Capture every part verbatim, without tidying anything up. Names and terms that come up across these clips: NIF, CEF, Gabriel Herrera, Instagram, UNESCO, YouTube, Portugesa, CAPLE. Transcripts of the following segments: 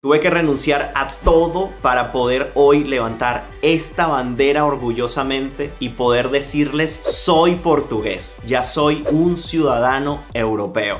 Tuve que renunciar a todo para poder hoy levantar esta bandera orgullosamente y poder decirles: soy portugués, ya soy un ciudadano europeo.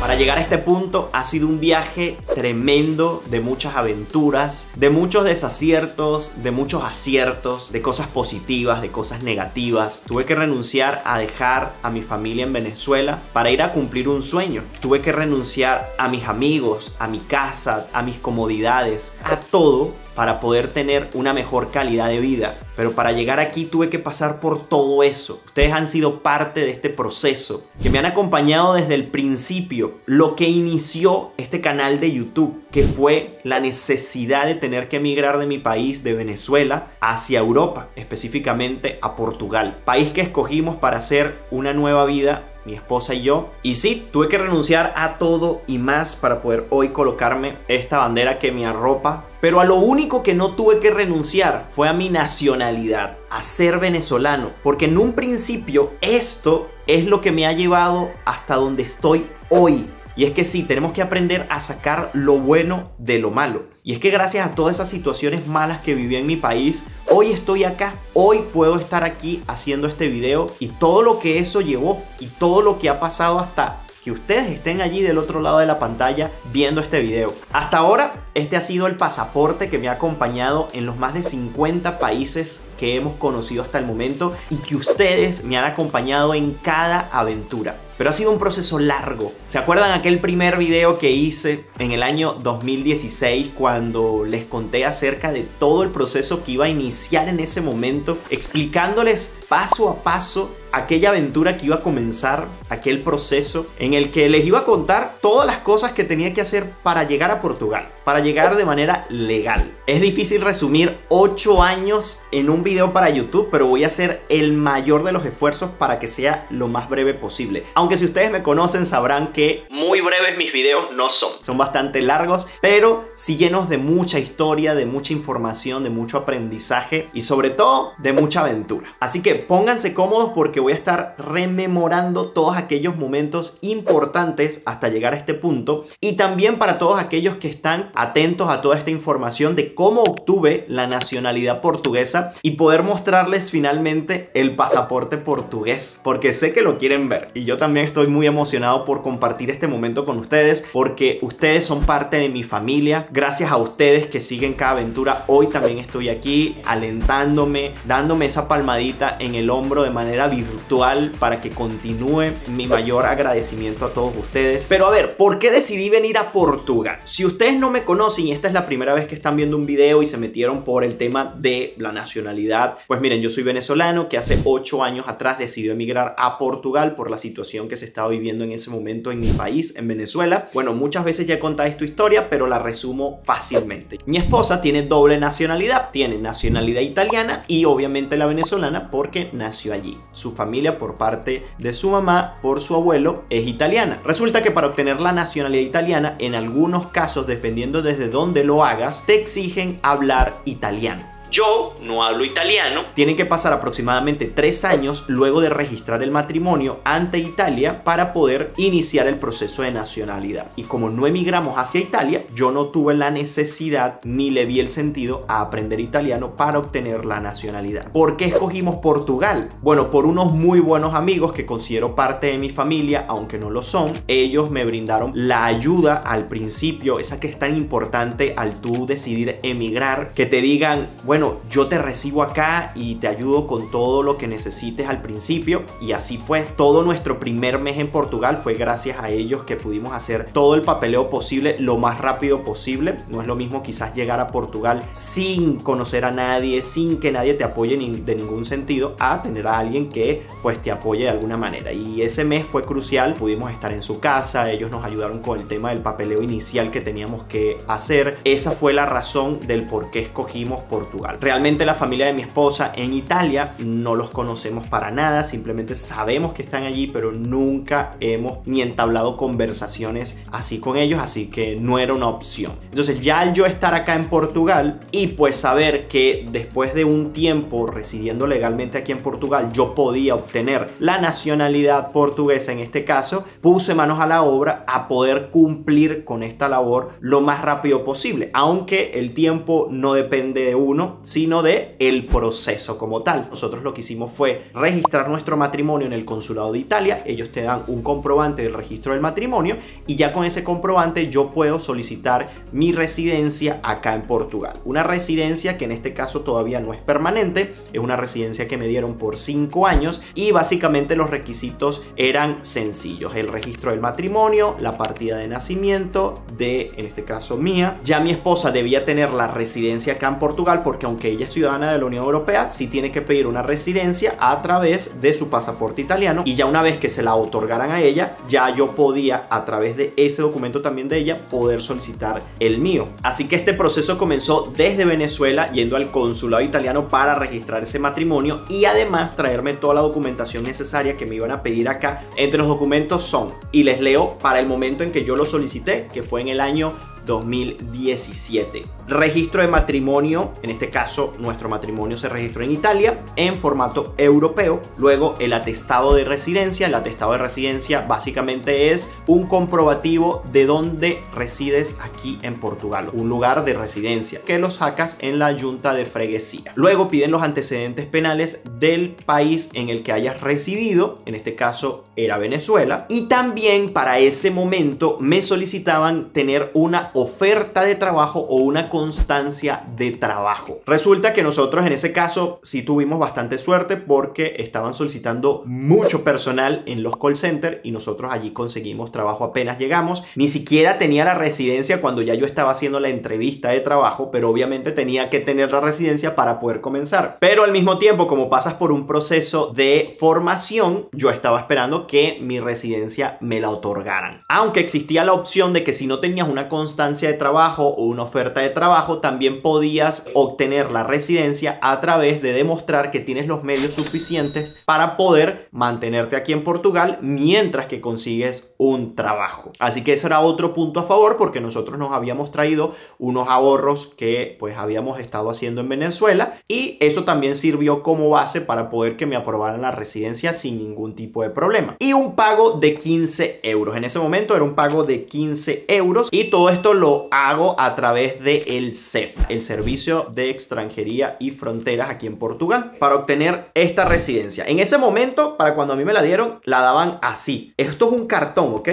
Para llegar a este punto ha sido un viaje tremendo, de muchas aventuras, de muchos desaciertos, de muchos aciertos, de cosas positivas, de cosas negativas. Tuve que renunciar a dejar a mi familia en Venezuela para ir a cumplir un sueño. Tuve que renunciar a mis amigos, a mi casa, a mis comodidades, a todo, para poder tener una mejor calidad de vida. Pero para llegar aquí tuve que pasar por todo eso. Ustedes han sido parte de este proceso, que me han acompañado desde el principio, lo que inició este canal de YouTube, que fue la necesidad de tener que emigrar de mi país, de Venezuela, hacia Europa, específicamente a Portugal, país que escogimos para hacer una nueva vida, mi esposa y yo. Y sí, tuve que renunciar a todo y más para poder hoy colocarme esta bandera que me arropa. Pero a lo único que no tuve que renunciar fue a mi nacionalidad, a ser venezolano. Porque en un principio esto es lo que me ha llevado hasta donde estoy hoy. Y es que sí, tenemos que aprender a sacar lo bueno de lo malo. Y es que gracias a todas esas situaciones malas que viví en mi país, hoy estoy acá, hoy puedo estar aquí haciendo este video y todo lo que eso llevó y todo lo que ha pasado hasta que ustedes estén allí del otro lado de la pantalla viendo este video. Hasta ahora, este ha sido el pasaporte que me ha acompañado en los más de cincuenta países que hemos conocido hasta el momento y que ustedes me han acompañado en cada aventura. Pero ha sido un proceso largo. ¿Se acuerdan aquel primer video que hice en el año dos mil dieciséis cuando les conté acerca de todo el proceso que iba a iniciar en ese momento, explicándoles paso a paso aquella aventura que iba a comenzar, aquel proceso en el que les iba a contar todas las cosas que tenía que hacer para llegar a Portugal, para llegar de manera legal? Es difícil resumir ocho años en un video para YouTube, pero voy a hacer el mayor de los esfuerzos para que sea lo más breve posible. Aunque si ustedes me conocen sabrán que muy breves mis videos no son. Son bastante largos, pero sí llenos de mucha historia, de mucha información, de mucho aprendizaje y sobre todo de mucha aventura. Así que pónganse cómodos porque voy a estar rememorando todos aquellos momentos importantes hasta llegar a este punto, y también para todos aquellos que están atentos a toda esta información de cómo obtuve la nacionalidad portuguesa y poder mostrarles finalmente el pasaporte portugués, porque sé que lo quieren ver y yo también estoy muy emocionado por compartir este momento con ustedes, porque ustedes son parte de mi familia. Gracias a ustedes que siguen cada aventura, hoy también estoy aquí alentándome, dándome esa palmadita en el hombro de manera virtual virtual para que continúe. Mi mayor agradecimiento a todos ustedes. Pero a ver, ¿por qué decidí venir a Portugal? Si ustedes no me conocen y esta es la primera vez que están viendo un video y se metieron por el tema de la nacionalidad, pues miren, yo soy venezolano que hace ocho años atrás decidió emigrar a Portugal por la situación que se estaba viviendo en ese momento en mi país, en Venezuela. Bueno, muchas veces ya he contado esta historia, pero la resumo fácilmente. Mi esposa tiene doble nacionalidad, tiene nacionalidad italiana y obviamente la venezolana porque nació allí. Su familia por parte de su mamá, por su abuelo, es italiana. Resulta que para obtener la nacionalidad italiana, en algunos casos, dependiendo desde dónde lo hagas, te exigen hablar italiano. Yo no hablo italiano. Tienen que pasar aproximadamente tres años luego de registrar el matrimonio ante Italia para poder iniciar el proceso de nacionalidad. Y como no emigramos hacia Italia, yo no tuve la necesidad ni le vi el sentido a aprender italiano para obtener la nacionalidad. ¿Por qué escogimos Portugal? Bueno, por unos muy buenos amigos que considero parte de mi familia, aunque no lo son. Ellos me brindaron la ayuda al principio, esa que es tan importante al tú decidir emigrar, que te digan, bueno, Bueno, yo te recibo acá y te ayudo con todo lo que necesites al principio. Y así fue. Todo nuestro primer mes en Portugal fue gracias a ellos que pudimos hacer todo el papeleo posible lo más rápido posible. No es lo mismo quizás llegar a Portugal sin conocer a nadie, sin que nadie te apoye de ningún sentido, a tener a alguien que pues te apoye de alguna manera. Y ese mes fue crucial. Pudimos estar en su casa. Ellos nos ayudaron con el tema del papeleo inicial que teníamos que hacer. Esa fue la razón del por qué escogimos Portugal. Portugal. Realmente la familia de mi esposa en Italia no los conocemos para nada, simplemente sabemos que están allí, pero nunca hemos ni entablado conversaciones así con ellos, así que no era una opción. Entonces ya al yo estar acá en Portugal y pues saber que después de un tiempo residiendo legalmente aquí en Portugal yo podía obtener la nacionalidad portuguesa, en este caso puse manos a la obra a poder cumplir con esta labor lo más rápido posible, aunque el tiempo no depende de uno, sino de el proceso como tal. Nosotros lo que hicimos fue registrar nuestro matrimonio en el consulado de Italia, ellos te dan un comprobante del registro del matrimonio y ya con ese comprobante yo puedo solicitar mi residencia acá en Portugal. Una residencia que en este caso todavía no es permanente, es una residencia que me dieron por cinco años y básicamente los requisitos eran sencillos: el registro del matrimonio, la partida de nacimiento de, en este caso mía. Ya mi esposa debía tener la residencia acá en Portugal porque aunque ella es ciudadana de la Unión Europea, sí tiene que pedir una residencia a través de su pasaporte italiano, y ya una vez que se la otorgaran a ella, ya yo podía a través de ese documento también de ella poder solicitar el mío. Así que este proceso comenzó desde Venezuela yendo al consulado italiano para registrar ese matrimonio y además traerme toda la documentación necesaria que me iban a pedir acá. Entre los documentos son, y les leo para el momento en que yo lo solicité, que fue en el año dos mil diecisiete. Registro de matrimonio, en este caso nuestro matrimonio se registró en Italia en formato europeo. Luego el atestado de residencia. El atestado de residencia básicamente es un comprobativo de dónde resides aquí en Portugal, un lugar de residencia que lo sacas en la Junta de Freguesía. Luego piden los antecedentes penales del país en el que hayas residido, en este caso era Venezuela, y también para ese momento me solicitaban tener una oferta de trabajo o una constancia de trabajo. Resulta que nosotros en ese caso sí tuvimos bastante suerte porque estaban solicitando mucho personal en los call centers y nosotros allí conseguimos trabajo apenas llegamos. Ni siquiera tenía la residencia cuando ya yo estaba haciendo la entrevista de trabajo, pero obviamente tenía que tener la residencia para poder comenzar. Pero al mismo tiempo, como pasas por un proceso de formación, yo estaba esperando que mi residencia me la otorgaran. Aunque existía la opción de que si no tenías una constancia de trabajo o una oferta de trabajo, también podías obtener la residencia a través de demostrar que tienes los medios suficientes para poder mantenerte aquí en Portugal mientras que consigues un trabajo. Así que ese era otro punto a favor porque nosotros nos habíamos traído unos ahorros que pues habíamos estado haciendo en Venezuela y eso también sirvió como base para poder que me aprobaran la residencia sin ningún tipo de problema. Y un pago de quince euros. En ese momento era un pago de quince euros y todo Todo esto lo hago a través de el C E F, el Servicio de Extranjería y Fronteras aquí en Portugal, para obtener esta residencia. En ese momento, para cuando a mí me la dieron, la daban así. Esto es un cartón, ¿ok?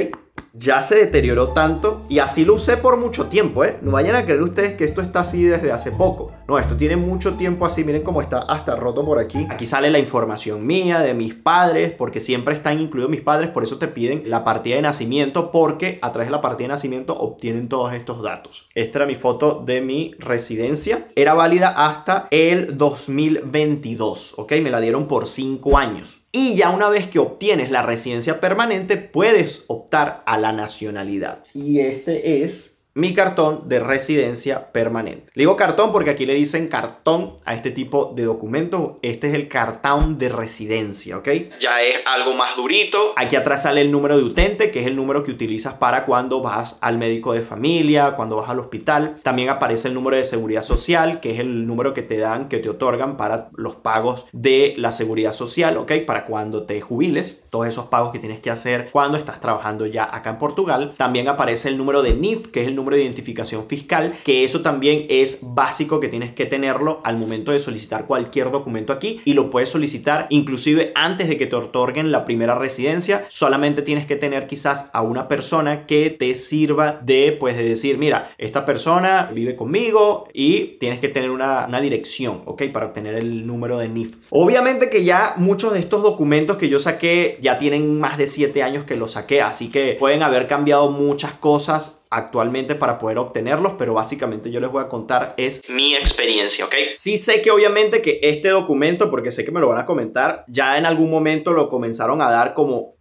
Ya se deterioró tanto y así lo usé por mucho tiempo, ¿eh? No vayan a creer ustedes que esto está así desde hace poco. No, esto tiene mucho tiempo así, miren cómo está hasta roto por aquí. Aquí sale la información mía, de mis padres, porque siempre están incluidos mis padres, por eso te piden la partida de nacimiento, porque a través de la partida de nacimiento obtienen todos estos datos. Esta era mi foto de mi residencia. Era válida hasta el dos mil veintidós, ¿ok? Me la dieron por cinco años. Y ya una vez que obtienes la residencia permanente, puedes optar a la nacionalidad. Y este es mi cartón de residencia permanente. Le digo cartón porque aquí le dicen cartón a este tipo de documentos. Este es el cartón de residencia, ¿ok? Ya es algo más durito. Aquí atrás sale el número de utente, que es el número que utilizas para cuando vas al médico de familia, cuando vas al hospital. También aparece el número de seguridad social, que es el número que te dan, que te otorgan para los pagos de la seguridad social, ¿ok? Para cuando te jubiles, todos esos pagos que tienes que hacer cuando estás trabajando ya acá en Portugal. También aparece el número de N I F, que es el número de identificación fiscal, que eso también es básico, que tienes que tenerlo al momento de solicitar cualquier documento aquí y lo puedes solicitar inclusive antes de que te otorguen la primera residencia. Solamente tienes que tener quizás a una persona que te sirva de, pues, de decir, mira, esta persona vive conmigo, y tienes que tener una, una dirección, ¿ok? Para obtener el número de N I F. Obviamente que ya muchos de estos documentos que yo saqué ya tienen más de siete años que los saqué, así que pueden haber cambiado muchas cosas actualmente para poder obtenerlos, pero básicamente yo les voy a contar es mi experiencia, ¿ok? Sí sé que obviamente que este documento, porque sé que me lo van a comentar, ya en algún momento lo comenzaron a dar como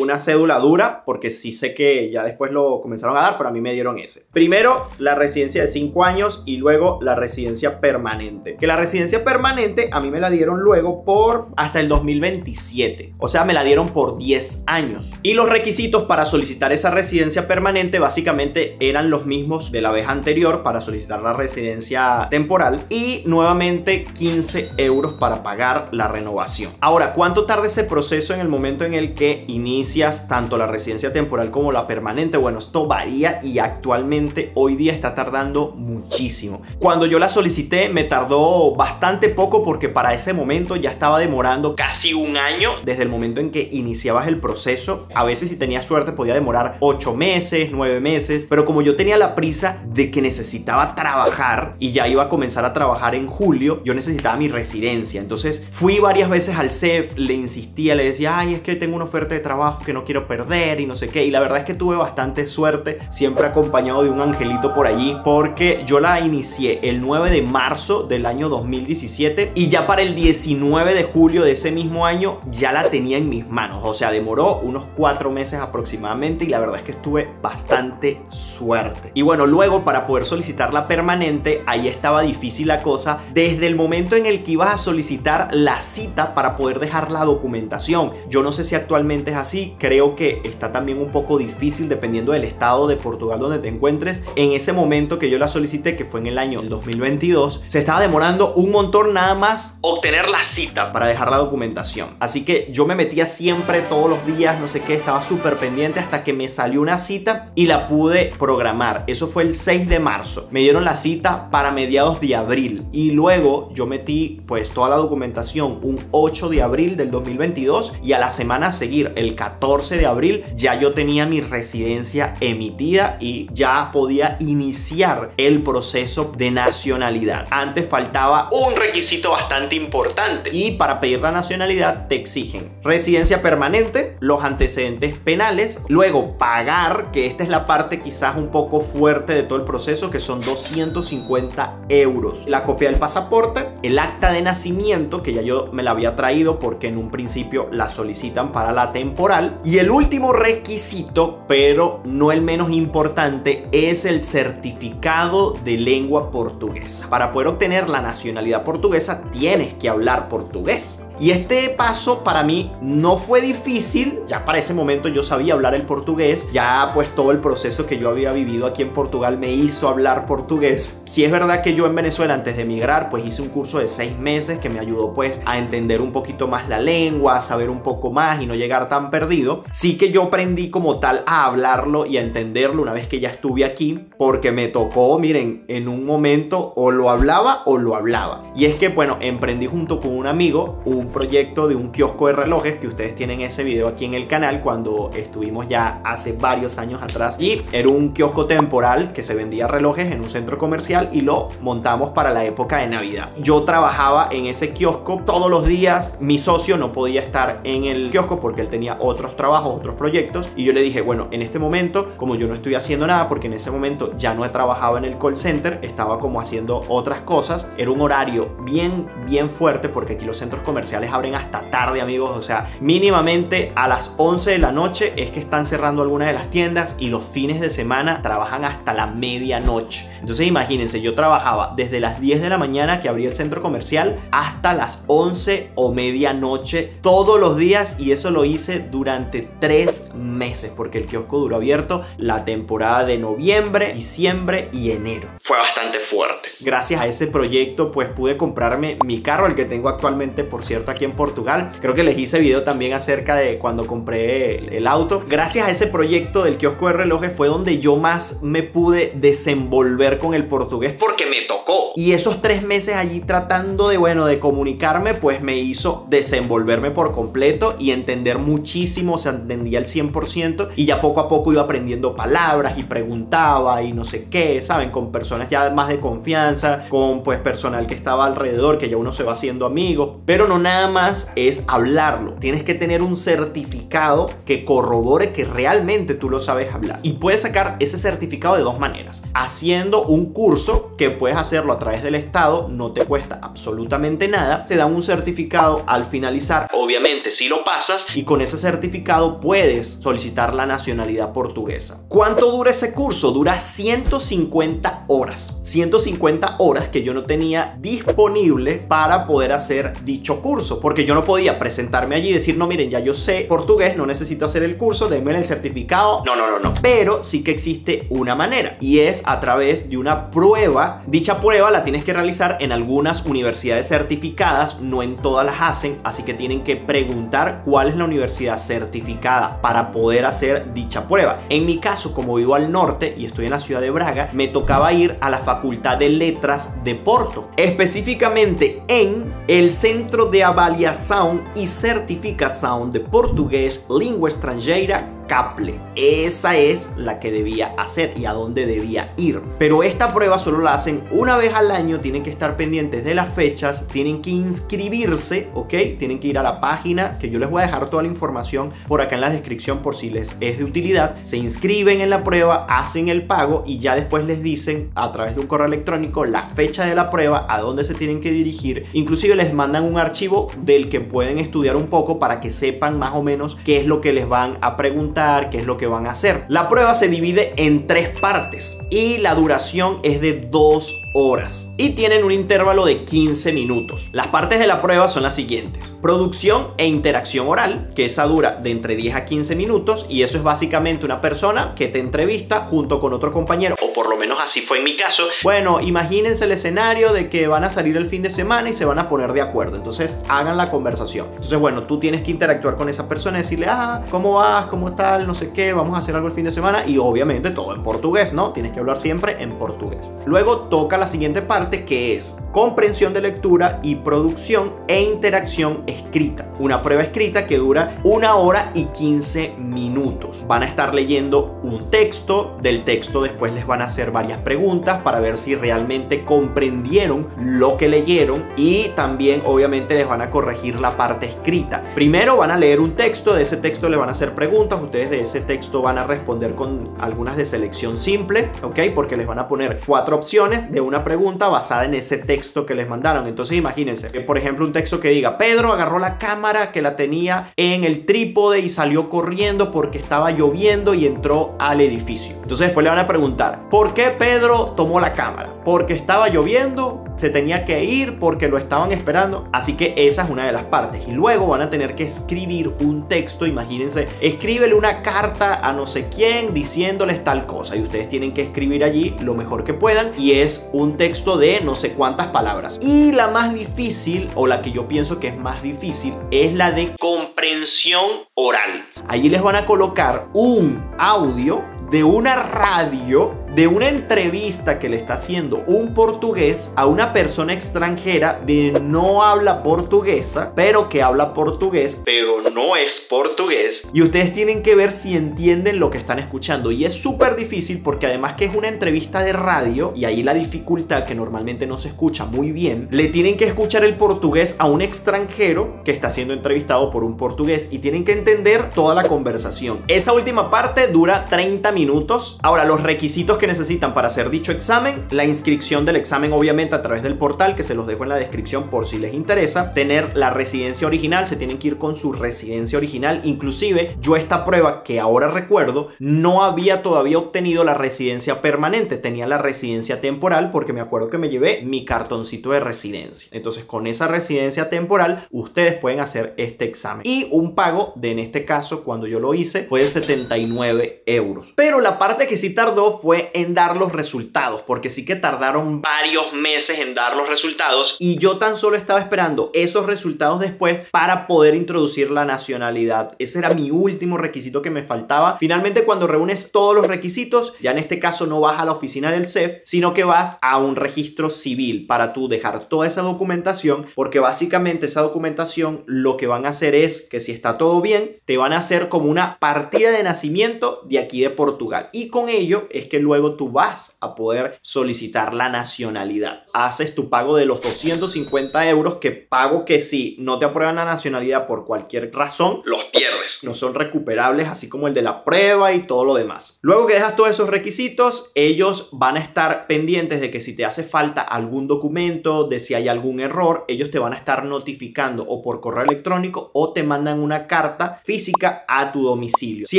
una cédula dura, porque sí sé que ya después lo comenzaron a dar, pero a mí me dieron ese. Primero, la residencia de cinco años y luego la residencia permanente. Que la residencia permanente a mí me la dieron luego por hasta el dos mil veintisiete. O sea, me la dieron por diez años. Y los requisitos para solicitar esa residencia permanente básicamente eran los mismos de la vez anterior para solicitar la residencia temporal. Y nuevamente quince euros para pagar la renovación. Ahora, ¿cuánto tarda ese proceso en el momento en el que inicias tanto la residencia temporal como la permanente? Bueno, esto varía y actualmente hoy día está tardando muchísimo. Cuando yo la solicité me tardó bastante poco porque para ese momento ya estaba demorando casi un año desde el momento en que iniciabas el proceso. A veces, si tenía suerte, podía demorar ocho meses, nueve meses, pero como yo tenía la prisa de que necesitaba trabajar y ya iba a comenzar a trabajar en julio, yo necesitaba mi residencia. Entonces fui varias veces al C E F, le insistía, le decía, ay, es que tengo una oferta de trabajo que no quiero perder y no sé qué. Y la verdad es que tuve bastante suerte, siempre acompañado de un angelito por allí, porque yo la inicié el nueve de marzo del año dos mil diecisiete y ya para el diecinueve de julio de ese mismo año ya la tenía en mis manos. O sea, demoró unos cuatro meses aproximadamente y la verdad es que estuve bastante suerte. Y bueno, luego para poder solicitar la permanente, ahí estaba difícil la cosa desde el momento en el que ibas a solicitar la cita para poder dejar la documentación. Yo no sé si actualmente es así, creo que está también un poco difícil dependiendo del estado de Portugal donde te encuentres. En ese momento que yo la solicité, que fue en el año dos mil veintidós, se estaba demorando un montón nada más obtener la cita para dejar la documentación. Así que yo me metía siempre, todos los días, no sé qué, estaba súper pendiente hasta que me salió una cita y la pude programar. Eso fue el seis de marzo. Me dieron la cita para mediados de abril y luego yo metí pues toda la documentación un ocho de abril del dos mil veintidós y a la semana a seguir, el catorce de abril, ya yo tenía mi residencia emitida y ya podía iniciar el proceso de nacionalidad. Antes faltaba un requisito bastante importante y para pedir la nacionalidad te exigen residencia permanente, los antecedentes penales, luego pagar, que esta es la parte quizás un poco fuerte de todo el proceso, que son doscientos cincuenta euros, la copia del pasaporte, el acta de nacimiento, que ya yo me la había traído porque en un principio la solicitan para la temporal, y el último requisito, pero no el menos importante, es el certificado de lengua portuguesa. Para poder obtener la nacionalidad portuguesa tienes que hablar portugués. Y este paso para mí no fue difícil, ya para ese momento yo sabía hablar el portugués, ya pues todo el proceso que yo había vivido aquí en Portugal me hizo hablar portugués. Sí es verdad que yo en Venezuela antes de emigrar pues hice un curso de seis meses que me ayudó pues a entender un poquito más la lengua, a saber un poco más y no llegar tan perdido. Sí que yo aprendí como tal a hablarlo y a entenderlo una vez que ya estuve aquí, porque me tocó, miren, en un momento o lo hablaba o lo hablaba. Y es que bueno, emprendí junto con un amigo un proyecto de un kiosco de relojes, que ustedes tienen ese video aquí en el canal cuando estuvimos ya hace varios años atrás, y era un kiosco temporal que se vendía relojes en un centro comercial y lo montamos para la época de Navidad. Yo trabajaba en ese kiosco todos los días, mi socio no podía estar en el kiosco porque él tenía otros trabajos, otros proyectos, y yo le dije, bueno, en este momento, como yo no estoy haciendo nada, porque en ese momento ya no trabajaba en el call center, estaba como haciendo otras cosas, era un horario bien, bien fuerte porque aquí los centros comerciales abren hasta tarde, amigos, o sea, mínimamente a las once de la noche es que están cerrando algunas de las tiendas y los fines de semana trabajan hasta la medianoche. Entonces imagínense, yo trabajaba desde las diez de la mañana que abría el centro comercial hasta las once o medianoche todos los días, y eso lo hice durante tres meses porque el kiosco duró abierto la temporada de noviembre, diciembre y enero. Fue bastante fuerte. Gracias a ese proyecto pues pude comprarme mi carro, el que tengo actualmente, por cierto, aquí en Portugal. Creo que les hice video también acerca de cuando compré el, el auto. Gracias a ese proyecto del kiosco de relojes fue donde yo más me pude desenvolver con el portugués porque me tocó, y esos tres meses allí tratando de, bueno, de comunicarme pues me hizo desenvolverme por completo y entender muchísimo. O sea, entendía al cien por ciento y ya poco a poco iba aprendiendo palabras y preguntaba y no sé qué, saben, con personas ya más de confianza, con pues personal que estaba alrededor, que ya uno se va haciendo amigo, pero no nada Nada más es hablarlo. Tienes que tener un certificado que corrobore que realmente tú lo sabes hablar. Y puedes sacar ese certificado de dos maneras. Haciendo un curso que puedes hacerlo a través del Estado, no te cuesta absolutamente nada, te dan un certificado al finalizar, obviamente si lo pasas, y con ese certificado puedes solicitar la nacionalidad portuguesa. ¿Cuánto dura ese curso? Dura ciento cincuenta horas. ciento cincuenta horas que yo no tenía disponible para poder hacer dicho curso, porque yo no podía presentarme allí y decir, no, miren, ya yo sé portugués, no necesito hacer el curso, denme el certificado. No, no, no, no. Pero sí que existe una manera, y es a través de una prueba. Dicha prueba la tienes que realizar en algunas universidades certificadas, no en todas las hacen, así que tienen que preguntar cuál es la universidad certificada para poder hacer dicha prueba. En mi caso, como vivo al norte y estoy en la ciudad de Braga, me tocaba ir a la Facultad de Letras de Porto, específicamente en el Centro de Avaliación y Certificación de Portugués Lengua Extranjera, CAPLE. Esa es la que debía hacer y a dónde debía ir. Pero esta prueba solo la hacen una vez al año, tienen que estar pendientes de las fechas, tienen que inscribirse, ¿ok? Tienen que ir a la página, que yo les voy a dejar toda la información por acá en la descripción por si les es de utilidad. Se inscriben en la prueba, hacen el pago y ya después les dicen a través de un correo electrónico la fecha de la prueba, a dónde se tienen que dirigir. Inclusive les mandan un archivo del que pueden estudiar un poco para que sepan más o menos qué es lo que les van a preguntar, qué es lo que van a hacer. La prueba se divide en tres partes y la duración es de dos horas y tienen un intervalo de quince minutos. Las partes de la prueba son las siguientes: producción e interacción oral, que esa dura de entre diez a quince minutos, y eso es básicamente una persona que te entrevista junto con otro compañero, o por lo menos así fue en mi caso. Bueno, imagínense el escenario de que van a salir el fin de semana y se van a poner de acuerdo, entonces hagan la conversación. Entonces, bueno, tú tienes que interactuar con esa persona y decirle, ah, ¿cómo vas? ¿Cómo estás? No sé qué, vamos a hacer algo el fin de semana, y obviamente todo en portugués, ¿no? Tienes que hablar siempre en portugués. Luego toca la siguiente parte, que es comprensión de lectura y producción e interacción escrita. Una prueba escrita que dura una hora y quince minutos. Van a estar leyendo un texto, del texto después les van a hacer varias preguntas para ver si realmente comprendieron lo que leyeron, y también obviamente les van a corregir la parte escrita. Primero van a leer un texto, de ese texto les van a hacer preguntas, ustedes de ese texto van a responder con algunas de selección simple, ¿ok? Porque les van a poner cuatro opciones de una pregunta basada en ese texto que les mandaron. Entonces imagínense, que, por ejemplo, un texto que diga, Pedro agarró la cámara que la tenía en el trípode y salió corriendo porque estaba lloviendo y entró al edificio. Entonces después le van a preguntar, ¿por qué Pedro tomó la cámara? Porque estaba lloviendo, se tenía que ir, porque lo estaban esperando. Así que esa es una de las partes. Y luego van a tener que escribir un texto. Imagínense, escríbele una carta a no sé quién diciéndoles tal cosa, y ustedes tienen que escribir allí lo mejor que puedan, y es un texto de no sé cuántas palabras. Y la más difícil, o la que yo pienso que es más difícil, es la de comprensión oral. Allí les van a colocar un audio de una radio, de una entrevista que le está haciendo un portugués a una persona extranjera de no habla portuguesa, pero que habla portugués, pero no es portugués, y ustedes tienen que ver si entienden lo que están escuchando. Y es súper difícil porque además que es una entrevista de radio, y ahí la dificultad que normalmente no se escucha muy bien, le tienen que escuchar el portugués a un extranjero que está siendo entrevistado por un portugués, y tienen que entender toda la conversación. Esa última parte dura treinta minutos. Ahora, los requisitos que necesitan para hacer dicho examen: la inscripción del examen, obviamente a través del portal, que se los dejo en la descripción por si les interesa; tener la residencia original, se tienen que ir con su residencia original. Inclusive yo esta prueba, que ahora recuerdo, no había todavía obtenido la residencia permanente, tenía la residencia temporal, porque me acuerdo que me llevé mi cartoncito de residencia. Entonces con esa residencia temporal ustedes pueden hacer este examen, y un pago de, en este caso cuando yo lo hice, fue de setenta y nueve euros. Pero la parte que sí tardó fue en dar los resultados, porque sí que tardaron varios meses en dar los resultados, y yo tan solo estaba esperando esos resultados después para poder introducir la nacionalidad. Ese era mi último requisito que me faltaba. Finalmente, cuando reúnes todos los requisitos, ya en este caso no vas a la oficina del C E F, sino que vas a un registro civil para tú dejar toda esa documentación, porque básicamente esa documentación lo que van a hacer es que, si está todo bien, te van a hacer como una partida de nacimiento de aquí de Portugal, y con ello es que luego luego tú vas a poder solicitar la nacionalidad. Haces tu pago de los doscientos cincuenta euros, que pago que si no te aprueban la nacionalidad por cualquier razón, los pierdes. No son recuperables, así como el de la prueba y todo lo demás. Luego que dejas todos esos requisitos, ellos van a estar pendientes de que si te hace falta algún documento, de si hay algún error, ellos te van a estar notificando o por correo electrónico o te mandan una carta física a tu domicilio. Si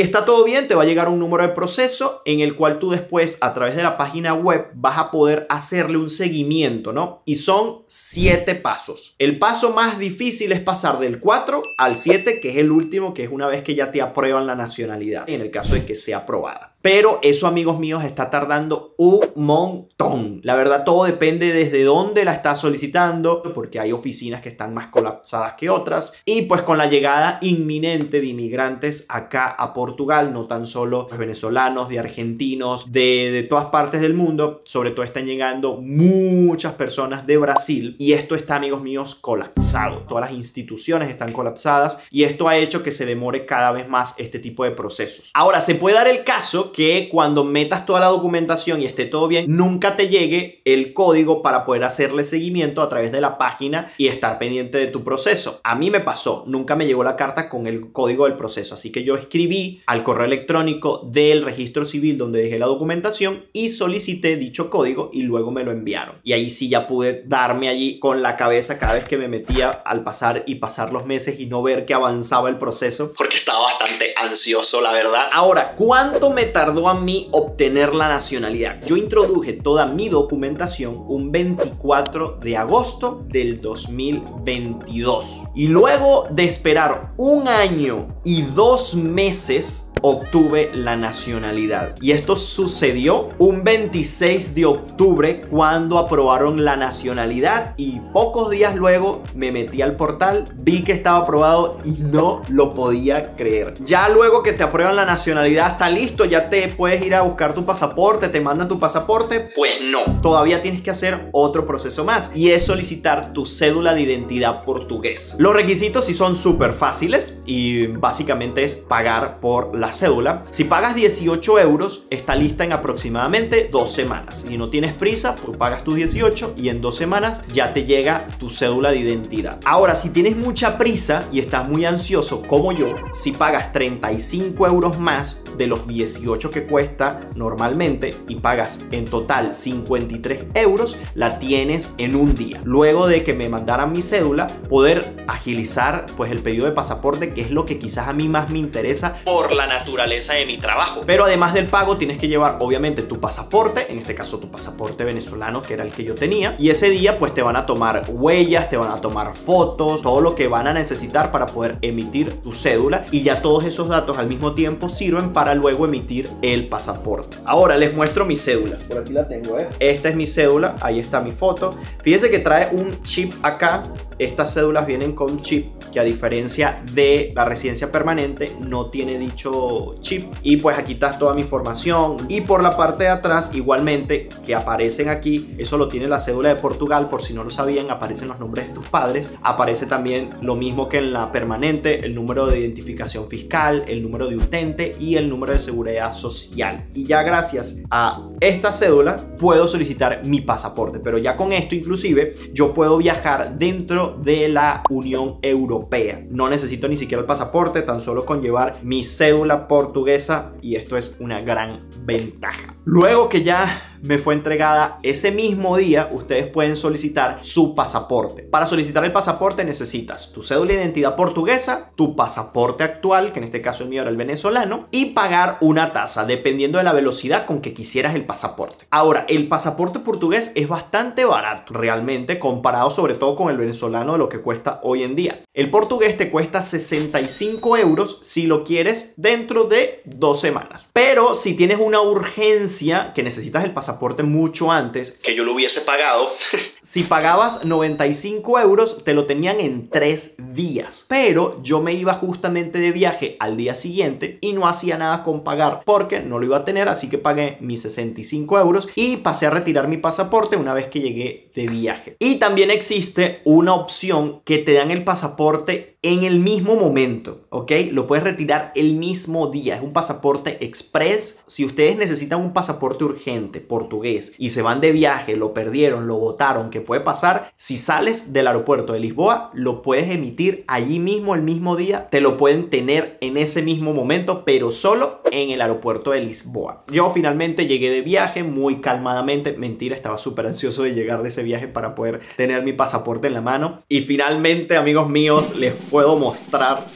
está todo bien, te va a llegar un número de proceso en el cual tú después a través de la página web vas a poder hacerle un seguimiento, ¿no? Y son siete pasos. El paso más difícil es pasar del cuatro al siete, que es el último, que es una vez que ya te aprueban la nacionalidad, en el caso de que sea aprobada. Pero eso, amigos míos, está tardando un montón. La verdad, todo depende desde dónde la estás solicitando, porque hay oficinas que están más colapsadas que otras. Y pues con la llegada inminente de inmigrantes acá a Portugal, no tan solo los venezolanos, de argentinos, de, de todas partes del mundo, sobre todo están llegando muchas personas de Brasil. Y esto está, amigos míos, colapsado. Todas las instituciones están colapsadas y esto ha hecho que se demore cada vez más este tipo de procesos. Ahora, se puede dar el caso que cuando metas toda la documentación y esté todo bien, nunca te llegue el código para poder hacerle seguimiento a través de la página y estar pendiente de tu proceso. A mí me pasó, nunca me llegó la carta con el código del proceso, así que yo escribí al correo electrónico del registro civil donde dejé la documentación y solicité dicho código y luego me lo enviaron. Y ahí sí ya pude darme allí con la cabeza cada vez que me metía al pasar y pasar los meses y no ver que avanzaba el proceso, porque estaba bastante ansioso, la verdad. Ahora, ¿cuánto me tardó a mí obtener la nacionalidad? Yo introduje toda mi documentación un veinticuatro de agosto del dos mil veintidós y luego de esperar un año y dos meses obtuve la nacionalidad. Y esto sucedió un veintiséis de octubre cuando aprobaron la nacionalidad y pocos días luego me metí al portal, vi que estaba aprobado y no lo podía creer. Ya luego que te aprueban la nacionalidad, está listo, ya te puedes ir a buscar tu pasaporte, te mandan tu pasaporte. Pues no, todavía tienes que hacer otro proceso más y es solicitar tu cédula de identidad portuguesa. Los requisitos sí son súper fáciles y básicamente es pagar por la cédula. Si pagas dieciocho euros, está lista en aproximadamente dos semanas. Si no tienes prisa, pues pagas tus dieciocho y en dos semanas ya te llega tu cédula de identidad. Ahora, si tienes mucha prisa y estás muy ansioso como yo, si pagas treinta y cinco euros más de los dieciocho que cuesta normalmente y pagas en total cincuenta y tres euros, la tienes en un día. Luego de que me mandaran mi cédula, poder agilizar pues el pedido de pasaporte, que es lo que quizás a mí más me interesa por la naturaleza de mi trabajo. Pero además del pago tienes que llevar obviamente tu pasaporte, en este caso tu pasaporte venezolano, que era el que yo tenía, y ese día pues te van a tomar huellas, te van a tomar fotos, todo lo que van a necesitar para poder emitir tu cédula, y ya todos esos datos al mismo tiempo sirven para luego emitir el pasaporte. Ahora les muestro mi cédula, por aquí la tengo, ¿eh? Esta es mi cédula, ahí está mi foto. Fíjense que trae un chip acá. Estas cédulas vienen con chip, que a diferencia de la residencia permanente no tiene dicho chip. Y pues aquí está toda mi información. Y por la parte de atrás igualmente, que aparecen aquí, eso lo tiene la cédula de Portugal, por si no lo sabían, aparecen los nombres de tus padres. Aparece también lo mismo que en la permanente, el número de identificación fiscal, el número de utente y el número de seguridad social. Y ya gracias a esta cédula puedo solicitar mi pasaporte. Pero ya con esto inclusive yo puedo viajar dentro de la Unión Europea. No necesito ni siquiera el pasaporte, tan solo con llevar mi cédula portuguesa, y esto es una gran ventaja. Luego que ya me fue entregada, ese mismo día ustedes pueden solicitar su pasaporte. Para solicitar el pasaporte necesitas tu cédula de identidad portuguesa, tu pasaporte actual, que en este caso el mío era el venezolano, y pagar una tasa dependiendo de la velocidad con que quisieras el pasaporte. Ahora, el pasaporte portugués es bastante barato realmente, comparado sobre todo con el venezolano, de lo que cuesta hoy en día. El portugués te cuesta sesenta y cinco euros si lo quieres dentro de dos semanas. Pero si tienes una urgencia que necesitas el pasaporte pasaporte mucho antes, que yo lo hubiese pagado. Si pagabas noventa y cinco euros, te lo tenían en tres días. Pero yo me iba justamente de viaje al día siguiente y no hacía nada con pagar porque no lo iba a tener, así que pagué mis sesenta y cinco euros y pasé a retirar mi pasaporte una vez que llegué de viaje. Y también existe una opción que te dan el pasaporte en el mismo momento, ¿ok? Lo puedes retirar el mismo día. Es un pasaporte express. Si ustedes necesitan un pasaporte urgente portugués y se van de viaje, lo perdieron, lo botaron, ¿qué puede pasar? Si sales del aeropuerto de Lisboa, lo puedes emitir allí mismo, el mismo día. Te lo pueden tener en ese mismo momento, pero solo en el aeropuerto de Lisboa. Yo finalmente llegué de viaje muy calmadamente. Mentira, estaba súper ansioso de llegar de ese viaje para poder tener mi pasaporte en la mano. Y finalmente, amigos míos, les puedo mostrar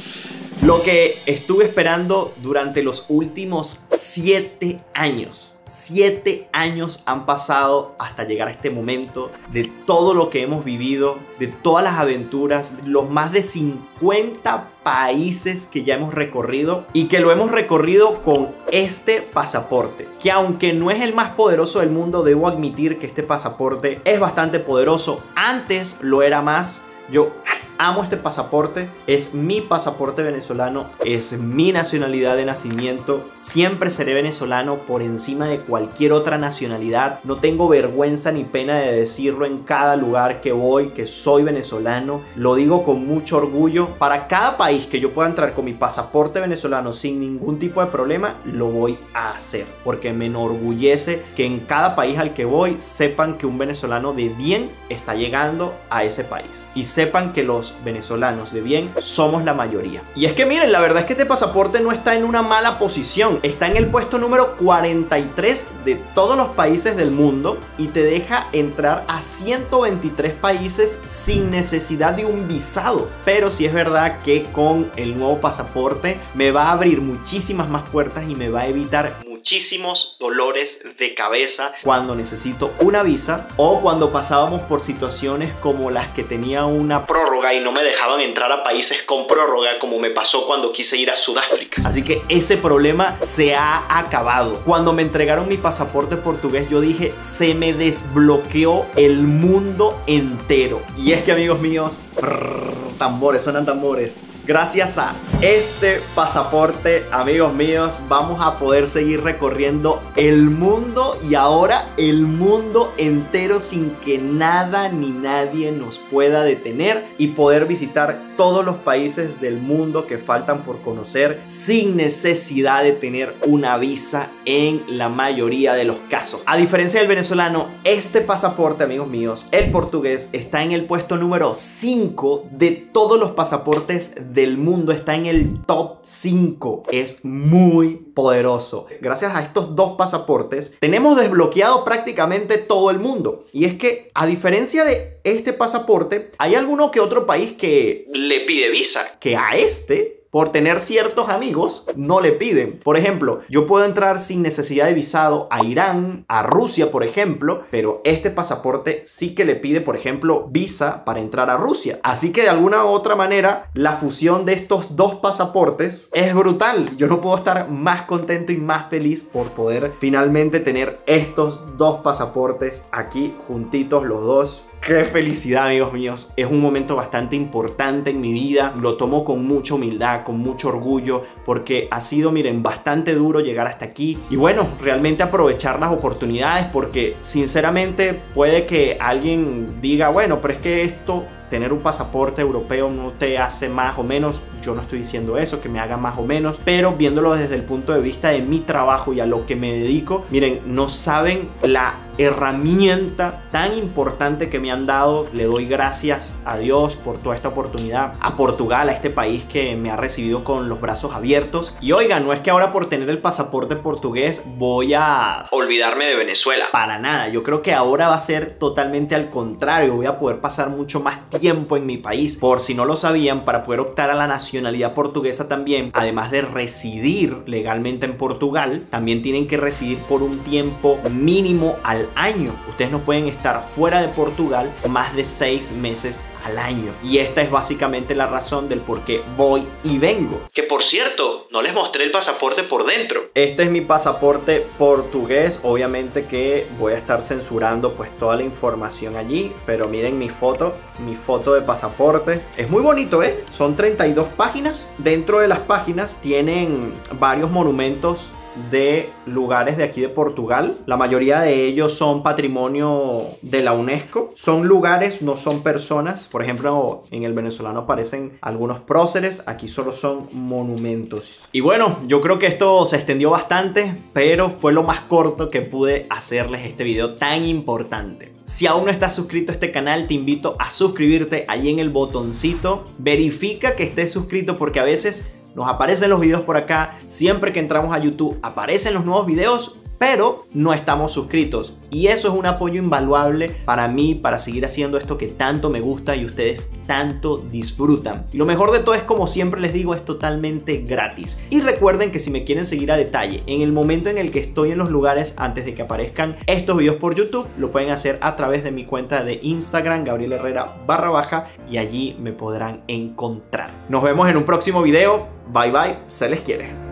lo que estuve esperando durante los últimos siete años. Siete años han pasado hasta llegar a este momento, de todo lo que hemos vivido, de todas las aventuras, los más de cincuenta países que ya hemos recorrido, y que lo hemos recorrido con este pasaporte, que aunque no es el más poderoso del mundo, debo admitir que este pasaporte es bastante poderoso. Antes lo era más. Yo amo este pasaporte, es mi pasaporte venezolano, es mi nacionalidad de nacimiento. Siempre seré venezolano por encima de cualquier otra nacionalidad. No tengo vergüenza ni pena de decirlo en cada lugar que voy, que soy venezolano. Lo digo con mucho orgullo. Para cada país que yo pueda entrar con mi pasaporte venezolano sin ningún tipo de problema, lo voy a hacer, porque me enorgullece que en cada país al que voy sepan que un venezolano de bien está llegando a ese país, y sepan que los venezolanos de bien somos la mayoría. Y es que miren, la verdad es que este pasaporte no está en una mala posición. Está en el puesto número cuarenta y tres de todos los países del mundo y te deja entrar a ciento veintitrés países sin necesidad de un visado. Pero sí es verdad que con el nuevo pasaporte me va a abrir muchísimas más puertas y me va a evitar muchísimos dolores de cabeza cuando necesito una visa, o cuando pasábamos por situaciones como las que tenía una prórroga y no me dejaban entrar a países con prórroga, como me pasó cuando quise ir a Sudáfrica. Así que ese problema se ha acabado. Cuando me entregaron mi pasaporte portugués, yo dije, se me desbloqueó el mundo entero. Y es que, amigos míos, prrr, tambores, suenan tambores. Gracias a este pasaporte, amigos míos, vamos a poder seguir recorriendo el mundo, y ahora el mundo entero, sin que nada ni nadie nos pueda detener, y poder visitar todos los países del mundo que faltan por conocer sin necesidad de tener una visa en la mayoría de los casos. A diferencia del venezolano, este pasaporte, amigos míos, el portugués, está en el puesto número cinco de todos los pasaportes del mundo. Está en el top cinco. Es muy poderoso. Gracias a estos dos pasaportes tenemos desbloqueado prácticamente todo el mundo. Y es que, a diferencia de este pasaporte, hay alguno que otro país que le pide visa, que a este, por tener ciertos amigos, no le piden. Por ejemplo, yo puedo entrar sin necesidad de visado a Irán, a Rusia, por ejemplo, pero este pasaporte sí que le pide, por ejemplo, visa para entrar a Rusia. Así que de alguna u otra manera, la fusión de estos dos pasaportes es brutal. Yo no puedo estar más contento y más feliz por poder finalmente tener estos dos pasaportes aquí juntitos los dos. ¡Qué felicidad, amigos míos! Es un momento bastante importante en mi vida. Lo tomo con mucha humildad, con mucho orgullo, porque ha sido, miren, bastante duro llegar hasta aquí. Y bueno, realmente aprovechar las oportunidades, porque sinceramente puede que alguien diga, bueno, pero es que esto, tener un pasaporte europeo no te hace más o menos. Yo no estoy diciendo eso, que me haga más o menos, pero viéndolo desde el punto de vista de mi trabajo y a lo que me dedico, miren, no saben la herramienta tan importante que me han dado. Le doy gracias a Dios por toda esta oportunidad, a Portugal, a este país que me ha recibido con los brazos abiertos. Y oigan, no es que ahora por tener el pasaporte portugués voy a olvidarme de Venezuela, para nada. Yo creo que ahora va a ser totalmente al contrario. Voy a poder pasar mucho más tiempo tiempo en mi país, por si no lo sabían, para poder optar a la nacionalidad portuguesa también, además de residir legalmente en Portugal, también tienen que residir por un tiempo mínimo al año. Ustedes no pueden estar fuera de Portugal más de seis meses al año. Y esta es básicamente la razón del por qué voy y vengo. Que por cierto, no les mostré el pasaporte por dentro. Este es mi pasaporte portugués. Obviamente que voy a estar censurando pues toda la información allí, pero miren mi foto, mi foto de pasaporte. Es muy bonito, ¿eh? Son treinta y dos páginas. Dentro de las páginas tienen varios monumentos de lugares de aquí de Portugal. La mayoría de ellos son patrimonio de la UNESCO. Son lugares, no son personas. Por ejemplo, en el venezolano aparecen algunos próceres. Aquí solo son monumentos. Y bueno, yo creo que esto se extendió bastante, pero fue lo más corto que pude hacerles este video tan importante. Si aún no estás suscrito a este canal, te invito a suscribirte ahí en el botoncito. Verifica que estés suscrito porque a veces nos aparecen los videos por acá. Siempre que entramos a YouTube aparecen los nuevos videos, pero no estamos suscritos. Y eso es un apoyo invaluable para mí, para seguir haciendo esto que tanto me gusta y ustedes tanto disfrutan. Y lo mejor de todo es, como siempre les digo, es totalmente gratis. Y recuerden que si me quieren seguir a detalle en el momento en el que estoy en los lugares, antes de que aparezcan estos videos por YouTube, lo pueden hacer a través de mi cuenta de Instagram, Gabriel Herrera barra baja, y allí me podrán encontrar. Nos vemos en un próximo video. Bye bye, se les quiere.